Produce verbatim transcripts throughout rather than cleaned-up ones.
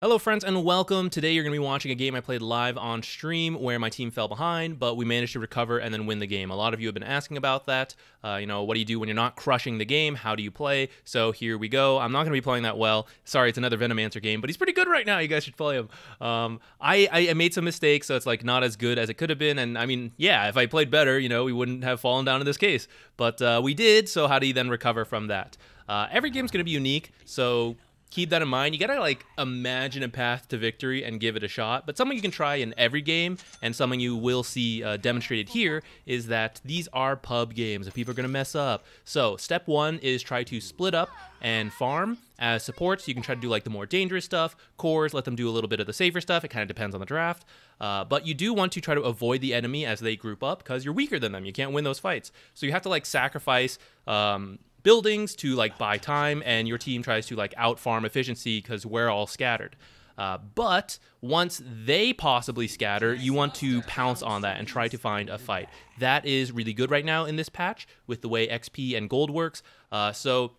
Hello friends and welcome. Today you're going to be watching a game I played live on stream where my team fell behind, but we managed to recover and then win the game. A lot of you have been asking about that. Uh, you know, what do you do when you're not crushing the game? How do you play? So here we go. I'm not going to be playing that well. Sorry, it's another Venomancer game, but he's pretty good right now. You guys should play him. Um, I, I, I made some mistakes, so it's like not as good as it could have been. And I mean, yeah, if I played better, you know, we wouldn't have fallen down in this case. But uh, we did, so how do you then recover from that? Uh, every game's going to be unique, so keep that in mind. You gotta like imagine a path to victory and give it a shot. But something you can try in every game, and something you will see uh, demonstrated here, is that these are pub games and people are gonna mess up. So step one is try to split up and farm as supports. So you can try to do like the more dangerous stuff, cores, let them do a little bit of the safer stuff. It kind of depends on the draft. Uh, but you do want to try to avoid the enemy as they group up because you're weaker than them. You can't win those fights. So you have to like sacrifice um, buildings to like buy time, and your team tries to like out farm efficiency because we're all scattered. Uh, but once they possibly scatter, you want to pounce on that and try to find a fight. That is really good right now in this patch with the way X P and gold works. Uh, so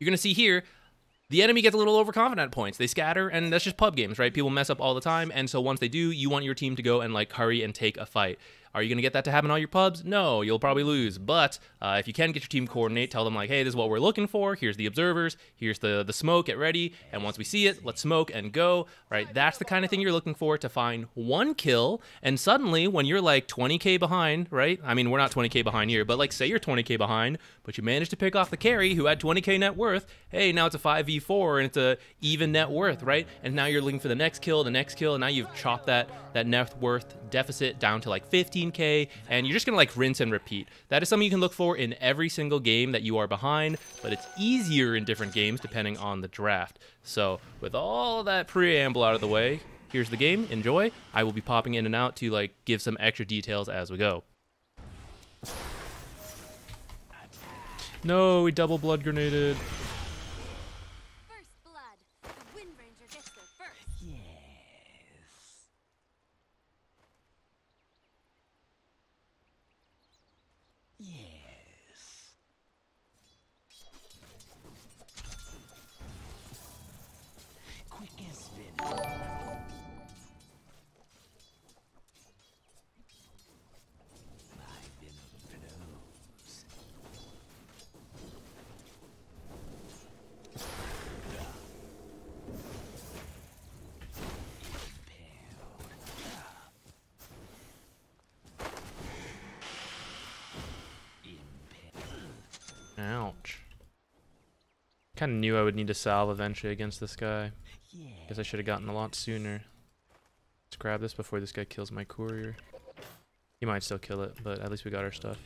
you're going to see here, the enemy gets a little overconfident at points. They scatter, and that's just pub games, right? People mess up all the time, and so once they do, you want your team to go and like hurry and take a fight. Are you going to get that to happen in all your pubs? No, you'll probably lose. But uh, if you can get your team coordinate, tell them like, hey, this is what we're looking for. Here's the observers. Here's the, the smoke. Get ready. And once we see it, let's smoke and go. Right? That's the kind of thing you're looking for to find one kill. And suddenly when you're like twenty K behind, right? I mean, we're not twenty K behind here, but like say you're twenty K behind, but you managed to pick off the carry who had twenty K net worth. Hey, now it's a five v four and it's a even net worth, right? And now you're looking for the next kill, the next kill. And now you've chopped that, that net worth deficit down to like fifty K, and you're just gonna like rinse and repeat. That is something you can look for in every single game that you are behind, but it's easier in different games depending on the draft. So with all that preamble out of the way, here's the game. Enjoy. I will be popping in and out to like give some extra details as we go. No, we double blood grenaded. First blood. The Wind Ranger gets there first. Yeah. Ouch. Kind of knew I would need to salve eventually against this guy. Guess I should have gotten a lot sooner. Let's grab this before this guy kills my courier. He might still kill it, but at least we got our stuff.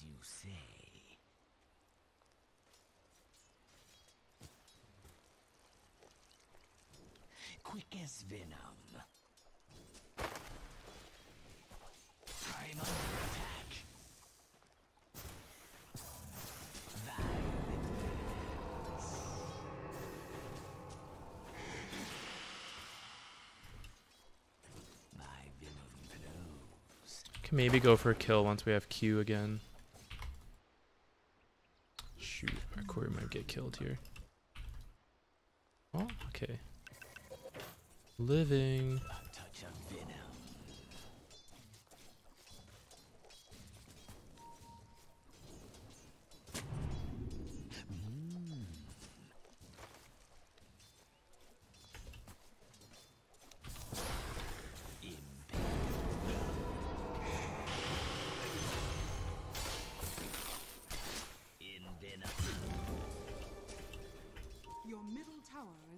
You say. Quick as venom. I'm under attack. Can maybe go for a kill once we have Q again. Shoot, our quarry might get killed here. Oh, okay. Living.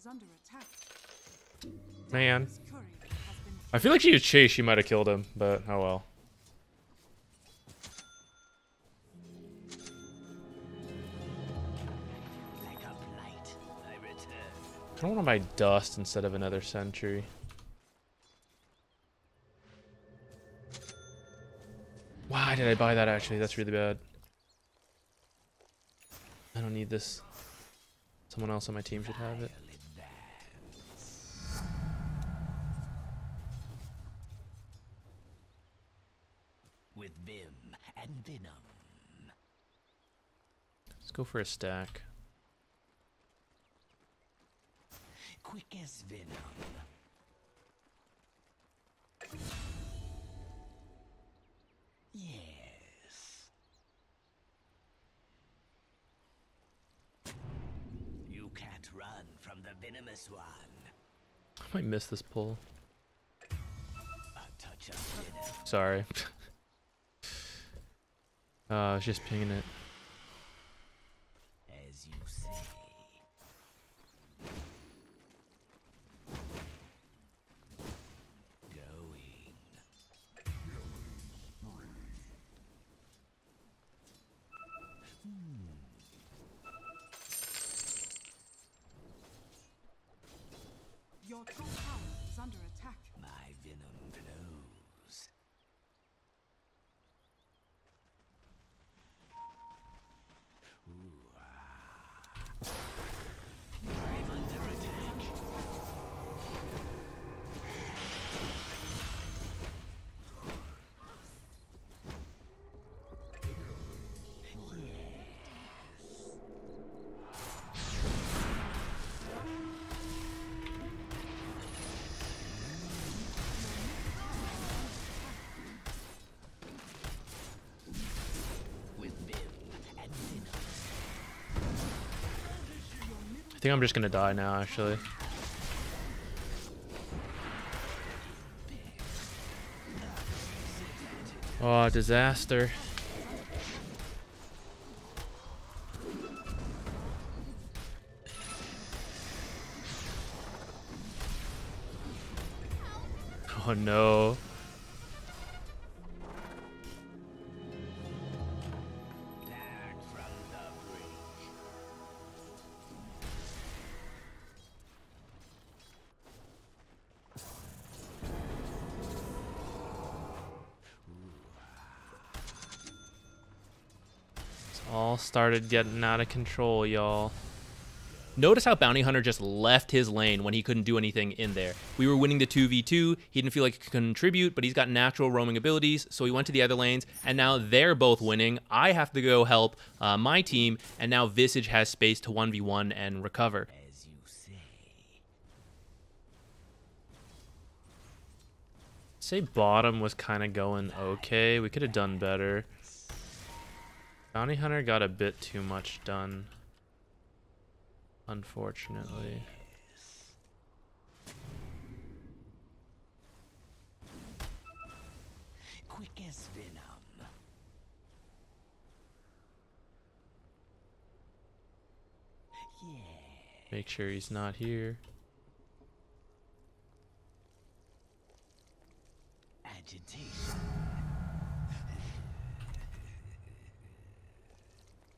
is under attack. Man. I feel like she had chased, she might have killed him, but oh well. I want my dust instead of another sentry. Why did I buy that actually? That's really bad. I don't need this. Someone else on my team should have it. With vim and venom. Let's go for a stack. Quick as venom. Yes. You can't run from the venomous one. I might miss this pull. A touch of venom. Sorry. uh, I was just pinging it. I think I'm just gonna die now, actually. Oh, disaster. Oh no. Started getting out of control, y'all. Notice how Bounty Hunter just left his lane when he couldn't do anything in there. We were winning the two v two. He didn't feel like he could contribute, but he's got natural roaming abilities, so he went to the other lanes, and now they're both winning. I have to go help uh, my team, and now Visage has space to one v one and recover. As you say. Say bottom was kind of going okay. We could have done better. Bounty Hunter got a bit too much done, unfortunately. Quick as venom. Yeah. Make sure he's not here. Agitation.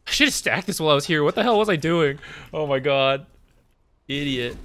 I should have stacked this while I was here. What the hell was I doing? Oh my god. Idiot.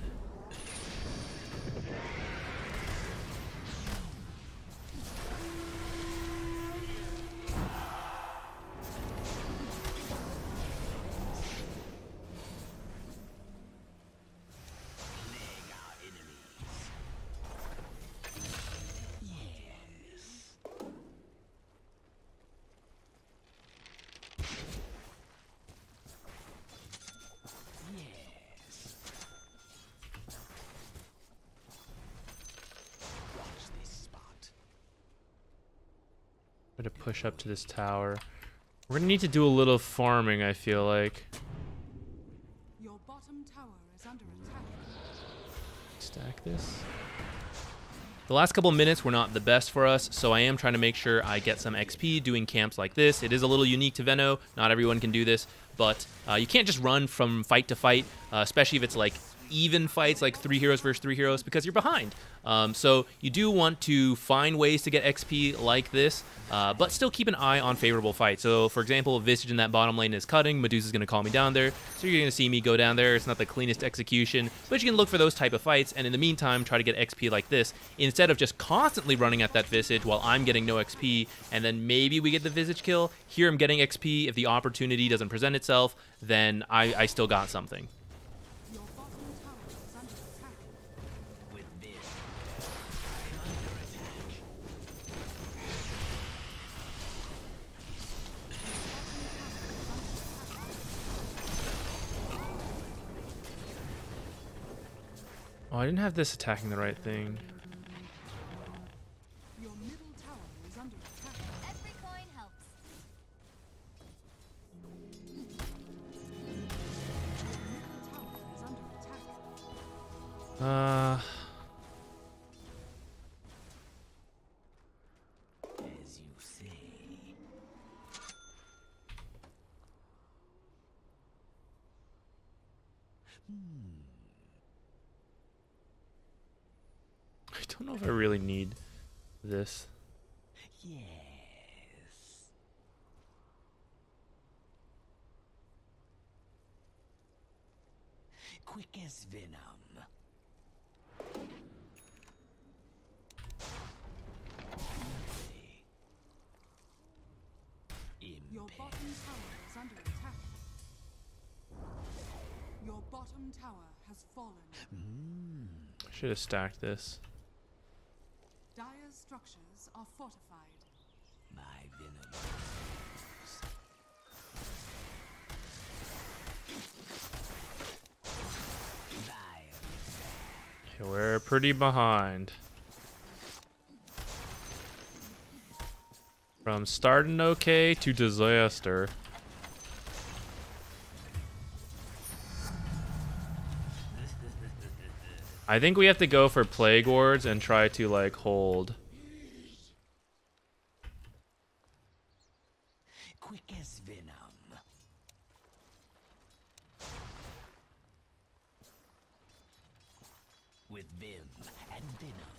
To push up to this tower. We're gonna need to do a little farming, I feel like. Your bottom tower is under attack. Stack this. The last couple minutes were not the best for us, so I am trying to make sure I get some X P doing camps like this. It is a little unique to Veno. Not everyone can do this, but uh, you can't just run from fight to fight, uh, especially if it's like even fights, like three heroes versus three heroes, because you're behind. Um, so you do want to find ways to get X P like this, uh, but still keep an eye on favorable fights. So, for example, Visage in that bottom lane is cutting. Medusa's going to call me down there, so you're going to see me go down there. It's not the cleanest execution, but you can look for those type of fights, and in the meantime, try to get X P like this, instead of just constantly running at that Visage while I'm getting no X P, and then maybe we get the Visage kill. Here I'm getting X P. If the opportunity doesn't present itself, then I, I still got something. Oh, I didn't have this attacking the right thing. Your middle tower is under attack. Every coin helps. Your middle tower is under attack. Uh as you see. Hmm. I don't know if I really need this. Yes. Quick as venom. Your bottom tower is under attack. Your bottom tower has fallen. Mm. I should have stacked this. Dire structures are fortified. My venom. Okay, we're pretty behind. From starting okay to disaster. I think we have to go for Plague Wards and try to, like, hold. Quick as venom. With vim and venom.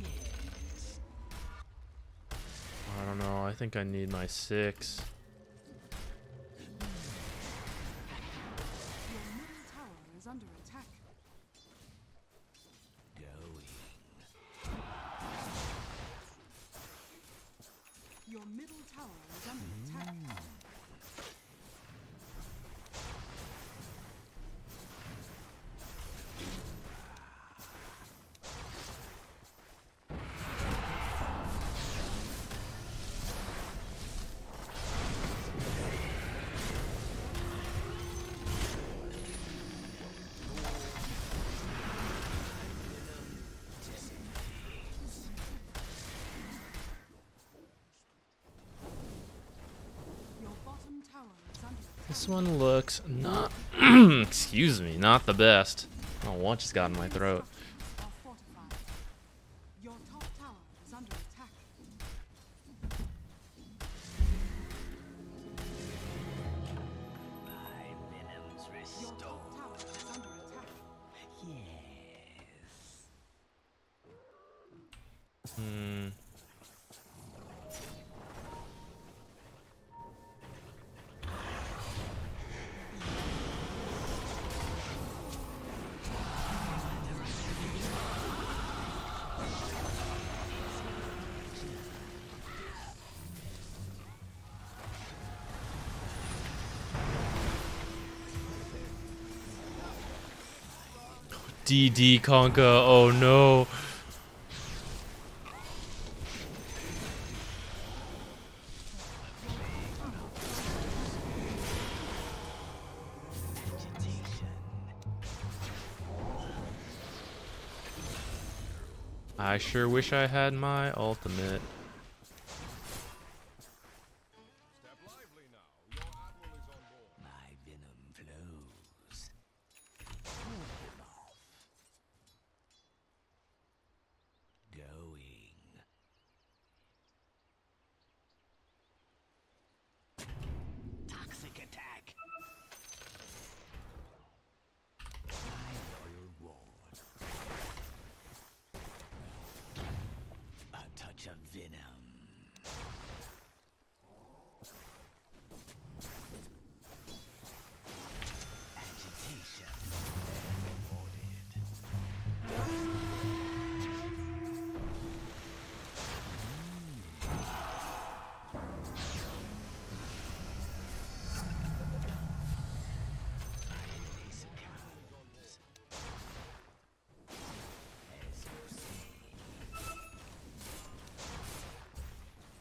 Yes. I don't know. I think I need my six. This one looks not, excuse me, not the best. Oh, one just got in my throat. Your top tower is under attack. My venom's restored. Your top tower is under attack. Yes. Hmm. D D Kunkka, oh no. I sure wish I had my ultimate.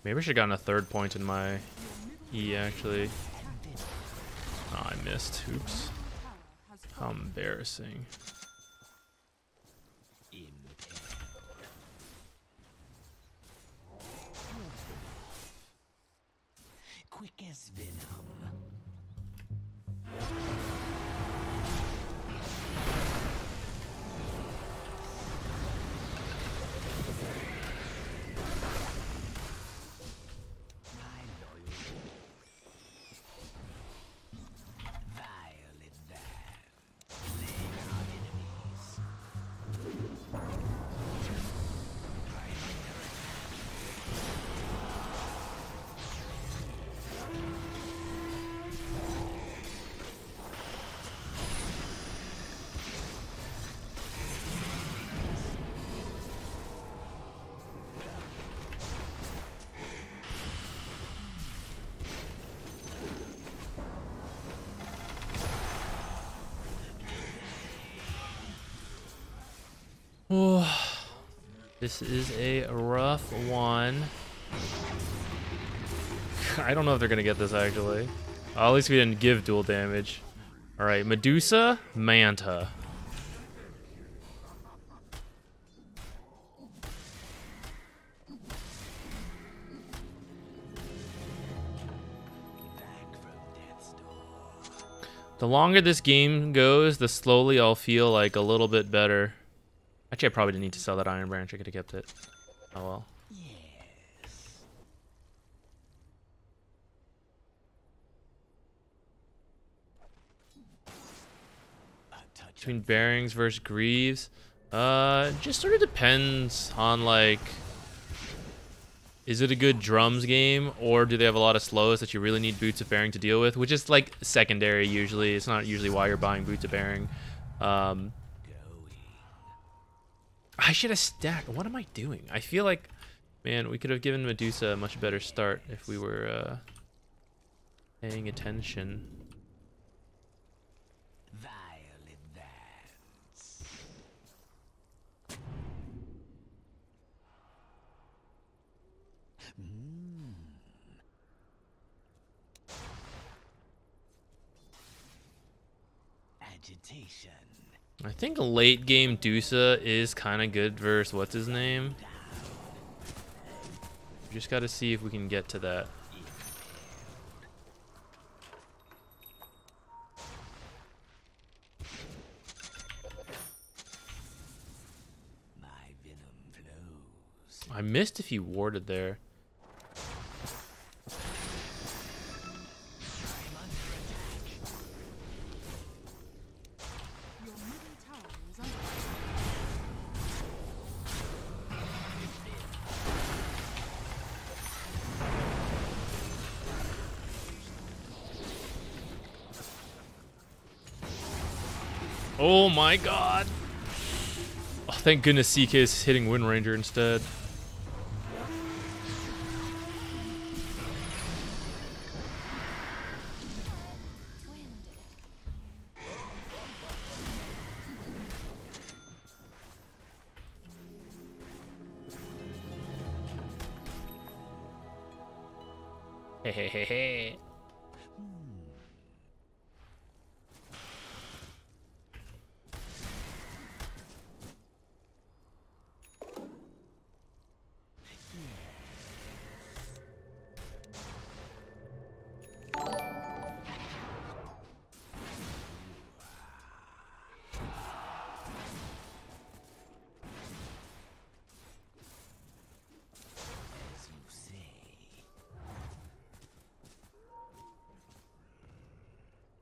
Maybe I should have gotten a third point in my E, actually. Oh, I missed. Oops. How embarrassing. Quick as venom. This is a rough one. I don't know if they're gonna get this actually. Uh, at least we didn't give dual damage. All right, Medusa, Manta. The longer this game goes, the slowly I'll feel like a little bit better. Actually, I probably didn't need to sell that Iron Branch. I could have kept it. Oh well. Yes. Between Bearings versus Greaves, uh, just sort of depends on like, is it a good drums game or do they have a lot of slows that you really need Boots of Bearing to deal with, which is like secondary usually. It's not usually why you're buying Boots of Bearing. Um, I should have stacked. What am I doing? I feel like, man, we could have given Medusa a much better start if we were uh, paying attention. Violet dance. Mm. Agitation. I think late game Medusa is kind of good versus what's his name. Just got to see if we can get to that. My venom flows. I missed if he warded there. Oh my god! Oh, thank goodness C K is hitting Wind Ranger instead. Hey hey hey hey!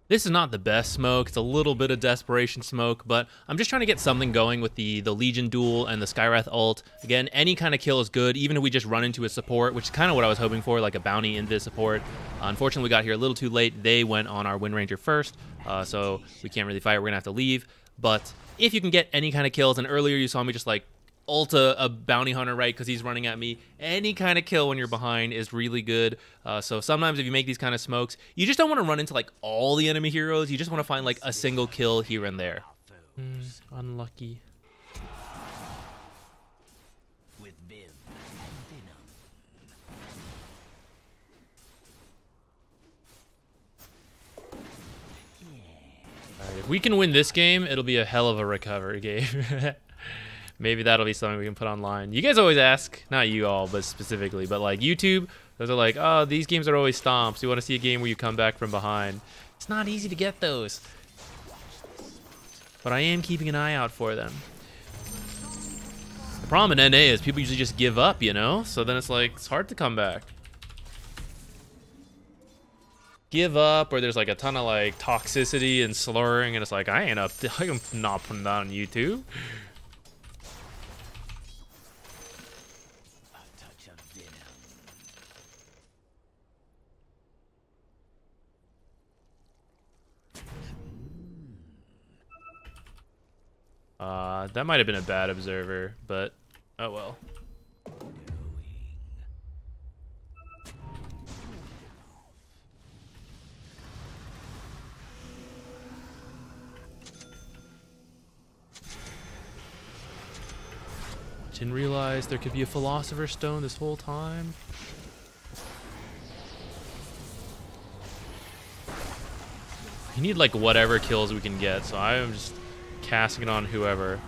This is not the best smoke. It's a little bit of desperation smoke, but I'm just trying to get something going with the, the Legion duel and the Skywrath ult. Again, any kind of kill is good, even if we just run into a support, which is kind of what I was hoping for, like a bounty in this support. Unfortunately, we got here a little too late. They went on our Wind Ranger first, uh, so we can't really fight. We're going to have to leave. But if you can get any kind of kills, and earlier you saw me just like ult a, a bounty hunter, right, because he's running at me. Any kind of kill when you're behind is really good. Uh, so sometimes if you make these kind of smokes, you just don't want to run into like all the enemy heroes. You just want to find like a single kill here and there. Mm, unlucky. With Viv and Venom. we can win this game, it'll be a hell of a recovery game. Maybe that'll be something we can put online. You guys always ask, not you all, but specifically, but like YouTube, those are like, oh, these games are always stomps. You want to see a game where you come back from behind. It's not easy to get those. But I am keeping an eye out for them. The problem in N A is people usually just give up, you know? So then it's like, it's hard to come back. Give up, or there's like a ton of like toxicity and slurring, and it's like, I ain't up, I'm not putting that on YouTube. Uh, that might have been a bad observer, but oh well. Didn't realize there could be a Philosopher's Stone this whole time. You need like whatever kills we can get, so I'm just casting it on whoever.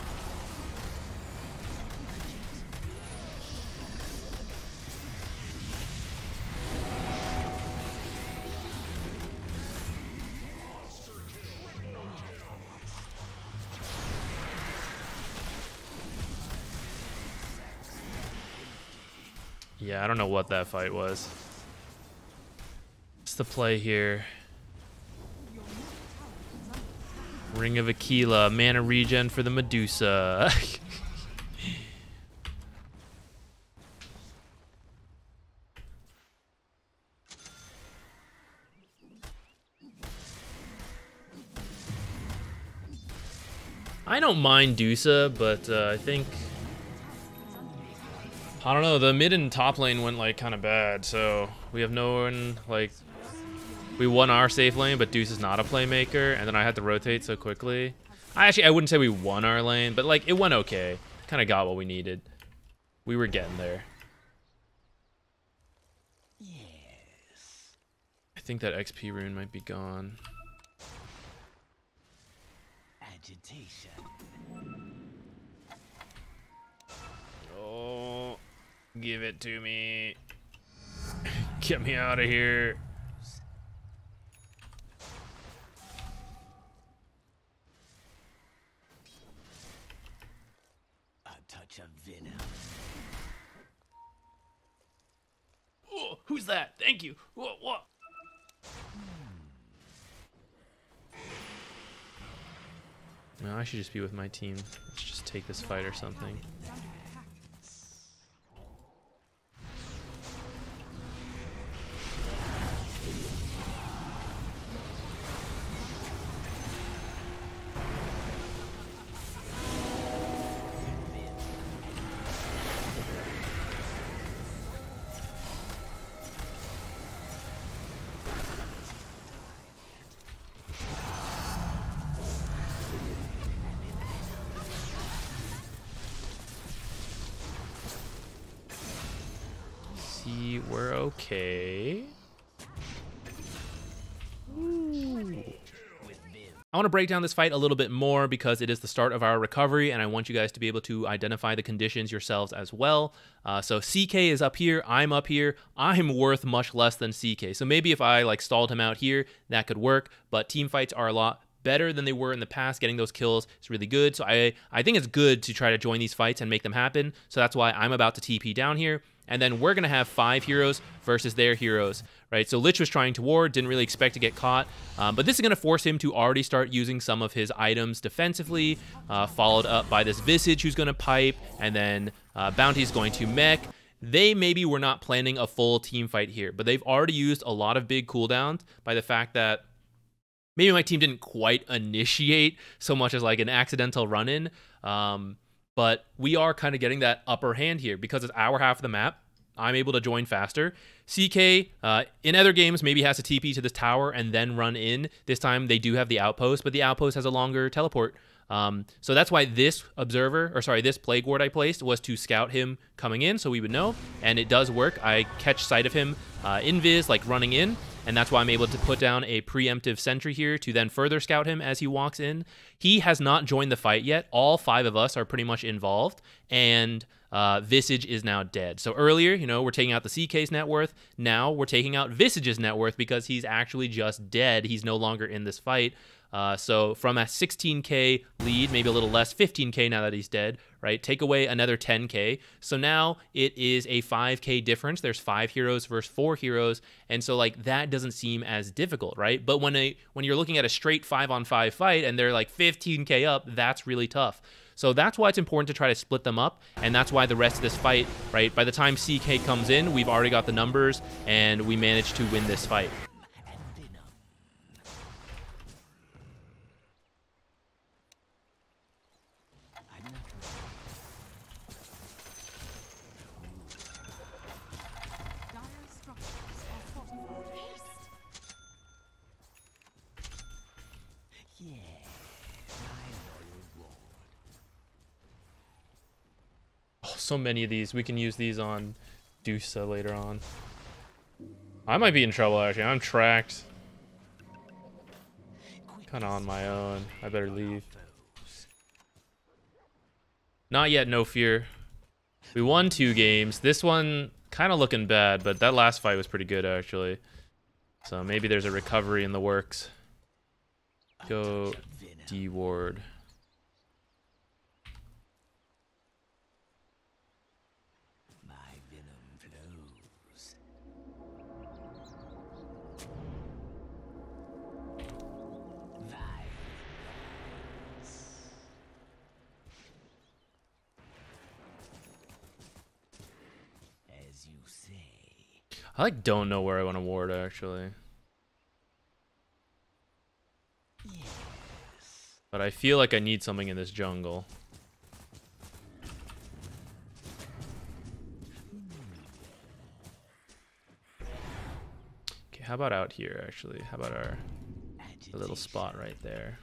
Yeah, I don't know what that fight was. What's the play here? Ring of Aquila, mana regen for the Medusa. I don't mind Dusa, but uh, I think, I don't know, the mid and top lane went like kind of bad, so we have no one like. We won our safe lane, but Deuce is not a playmaker, and then I had to rotate so quickly. I actually, I wouldn't say we won our lane, but like, it went okay. Kind of got what we needed. We were getting there. Yes. I think that X P rune might be gone. Agitation. Oh, give it to me. Get me out of here. Oh, who's that? Thank you. Whoa, whoa. No, I should just be with my team. Let's just take this fight or something. We're okay. Ooh. I want to break down this fight a little bit more because it is the start of our recovery, and I want you guys to be able to identify the conditions yourselves as well. Uh, so C K is up here, I'm up here, I'm worth much less than C K. So maybe if I like stalled him out here, that could work, but team fights are a lot better than they were in the past. Getting those kills is really good. So I, I think it's good to try to join these fights and make them happen. So that's why I'm about to T P down here. And then we're going to have five heroes versus their heroes, right? So Lich was trying to ward, didn't really expect to get caught. Um, but this is going to force him to already start using some of his items defensively, uh, followed up by this Visage who's going to pipe, and then uh, Bounty's going to mech. They maybe were not planning a full team fight here, but they've already used a lot of big cooldowns by the fact that maybe my team didn't quite initiate so much as like an accidental run-in. Um, but we are kind of getting that upper hand here because it's our half of the map. I'm able to join faster. C K, uh, in other games, maybe has to T P to this tower and then run in. This time they do have the outpost, but the outpost has a longer teleport. Um, so that's why this observer, or sorry, this Plague Ward I placed was to scout him coming in so we would know. And it does work. I catch sight of him uh, in Viz, like running in. and that's why I'm able to put down a preemptive sentry here to then further scout him as he walks in. He has not joined the fight yet. All five of us are pretty much involved, and uh, Visage is now dead. So earlier, you know, we're taking out the C K's net worth. Now we're taking out Visage's net worth because he's actually just dead. He's no longer in this fight. Uh, so from a sixteen K lead, maybe a little less, fifteen K now that he's dead, right? Take away another ten K. So now it is a five K difference. There's five heroes versus four heroes. And so like that doesn't seem as difficult, right? But when a, when you're looking at a straight five on five fight and they're like fifteen K up, that's really tough. So that's why it's important to try to split them up. And that's why the rest of this fight, right? By the time C K comes in, we've already got the numbers and we managed to win this fight. So many of these. We can use these on Medusa later on. I might be in trouble, actually. I'm tracked. Kind of on my own. I better leave. Not yet, no fear. We won two games. This one kind of looking bad, but that last fight was pretty good, actually. So maybe there's a recovery in the works. Go D Ward. I like don't know where I want to ward actually, yes. But I feel like I need something in this jungle. Okay, how about out here actually? How about our, our little spot right there?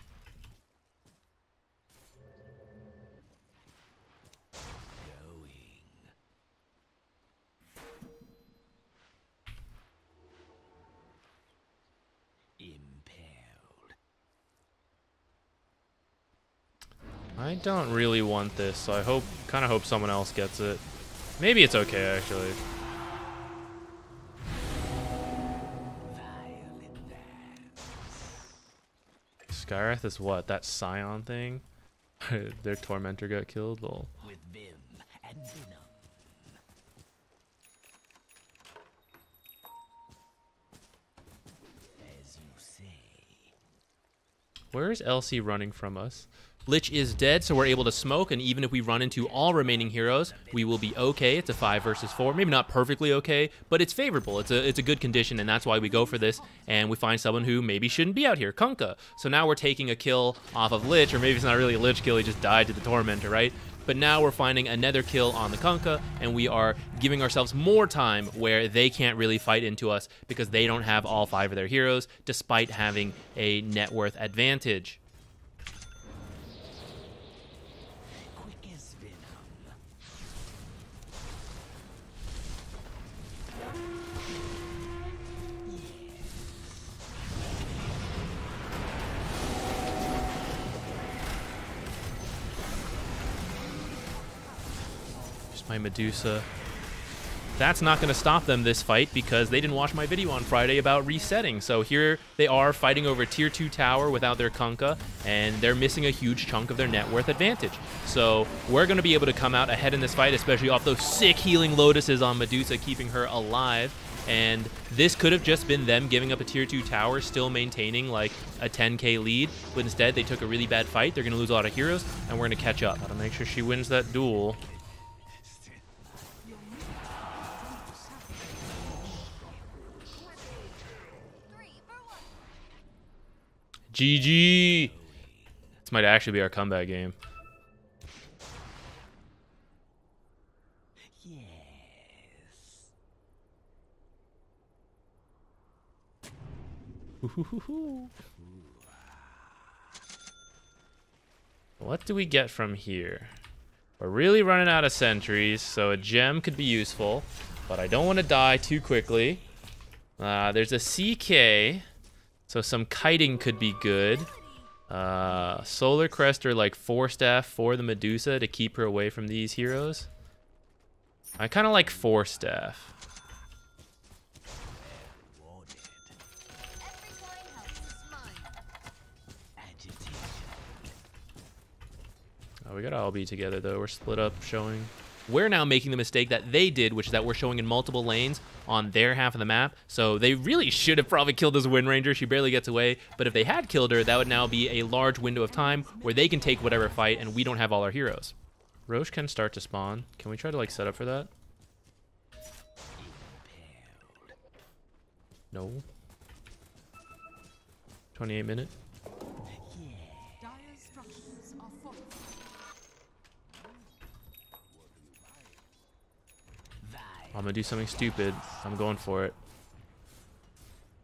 I don't really want this, so I hope, kind of hope someone else gets it. Maybe it's okay, actually. Skywrath is what? That Scion thing? Their Tormentor got killed? Lol. With Vim and Venom. As you say. Where is Elsie running from us? Lich is dead, so we're able to smoke, and even if we run into all remaining heroes, we will be okay. It's a five versus four. Maybe not perfectly okay, but it's favorable. It's a, it's a good condition, and that's why we go for this, and we find someone who maybe shouldn't be out here, Kunkka. So now we're taking a kill off of Lich, or maybe it's not really a Lich kill, he just died to the Tormentor, right? But now we're finding another kill on the Kunkka, and we are giving ourselves more time where they can't really fight into us because they don't have all five of their heroes, despite having a net worth advantage. My Medusa. That's not going to stop them this fight because they didn't watch my video on Friday about resetting. So here they are fighting over a tier two tower without their Kunkka, and they're missing a huge chunk of their net worth advantage. So we're going to be able to come out ahead in this fight, especially off those sick healing lotuses on Medusa, keeping her alive. And this could have just been them giving up a tier two tower, still maintaining like a ten K lead, but instead they took a really bad fight. They're going to lose a lot of heroes, and we're going to catch up. Gotta make sure she wins that duel. G G! This might actually be our comeback game. Yes. What do we get from here? We're really running out of sentries, so a gem could be useful, but I don't want to die too quickly. Uh, there's a C K, so some kiting could be good. Uh, Solar Crest or like Force Staff for the Medusa to keep her away from these heroes. I kind of like Force Staff. Oh, we gotta all be together though. We're split up showing. We're now making the mistake that they did, which is that we're showing in multiple lanes on their half of the map. So they really should have probably killed this Wind Ranger. She barely gets away. But if they had killed her, that would now be a large window of time where they can take whatever fight and we don't have all our heroes. Roche can start to spawn. Can we try to like set up for that? No. twenty-eight minute. I'm gonna do something stupid. I'm going for it.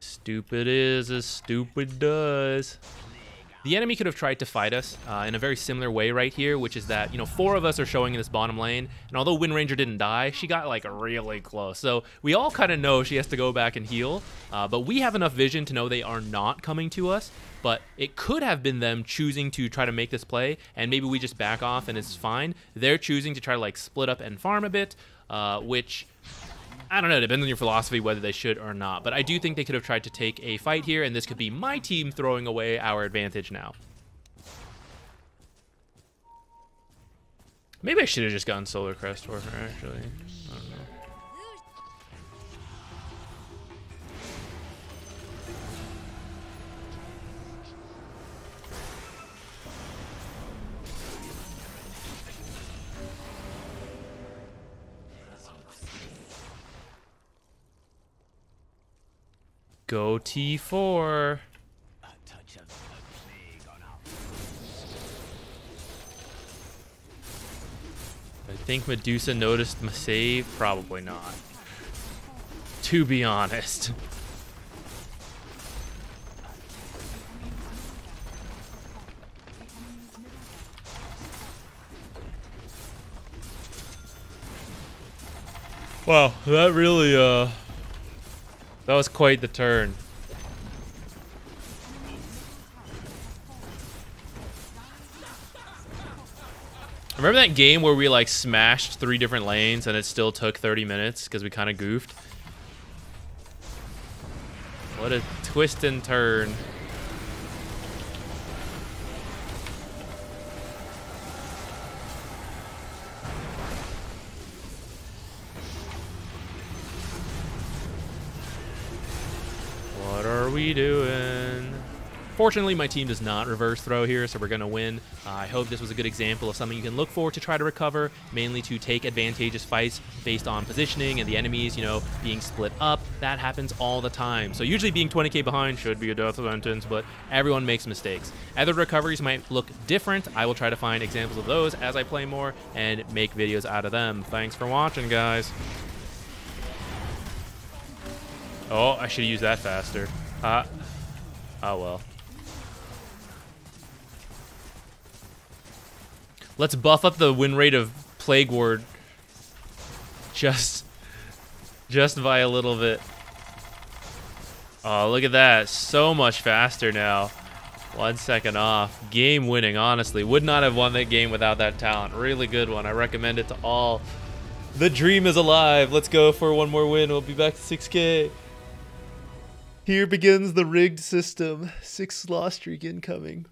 Stupid is as stupid does. The enemy could have tried to fight us uh, in a very similar way right here, which is that, you know, four of us are showing in this bottom lane, and although Wind Ranger didn't die, she got like really close. So we all kind of know she has to go back and heal, uh, but we have enough vision to know they are not coming to us. But it could have been them choosing to try to make this play, and maybe we just back off and it's fine. They're choosing to try to like split up and farm a bit, uh, which, I don't know, it depends on your philosophy whether they should or not, but I do think they could have tried to take a fight here, and this could be my team throwing away our advantage now. Maybe I should have just gotten Solar Crest for her, actually. I don't know. Go T four. A touch of plague on our... I think Medusa noticed my save. Probably not. To be honest. Wow, that really uh. That was quite the turn. Remember that game where we like smashed three different lanes and it still took thirty minutes because we kind of goofed? What a twist and turn. Doing. Fortunately, my team does not reverse throw here, so we're going to win. Uh, I hope this was a good example of something you can look for to try to recover, mainly to take advantageous fights based on positioning and the enemies, you know, being split up. That happens all the time. So usually being twenty K behind should be a death sentence, but everyone makes mistakes. Other recoveries might look different. I will try to find examples of those as I play more and make videos out of them. Thanks for watching, guys. Oh, I should have used that faster. Uh, oh well. Let's buff up the win rate of Plague Ward just just by a little bit. Oh, look at that. So much faster now. One second off. Game winning, honestly. Would not have won that game without that talent. Really good one. I recommend it to all. The dream is alive. Let's go for one more win. We'll be back to six K. Here begins the rigged system. Sixth loss streak incoming.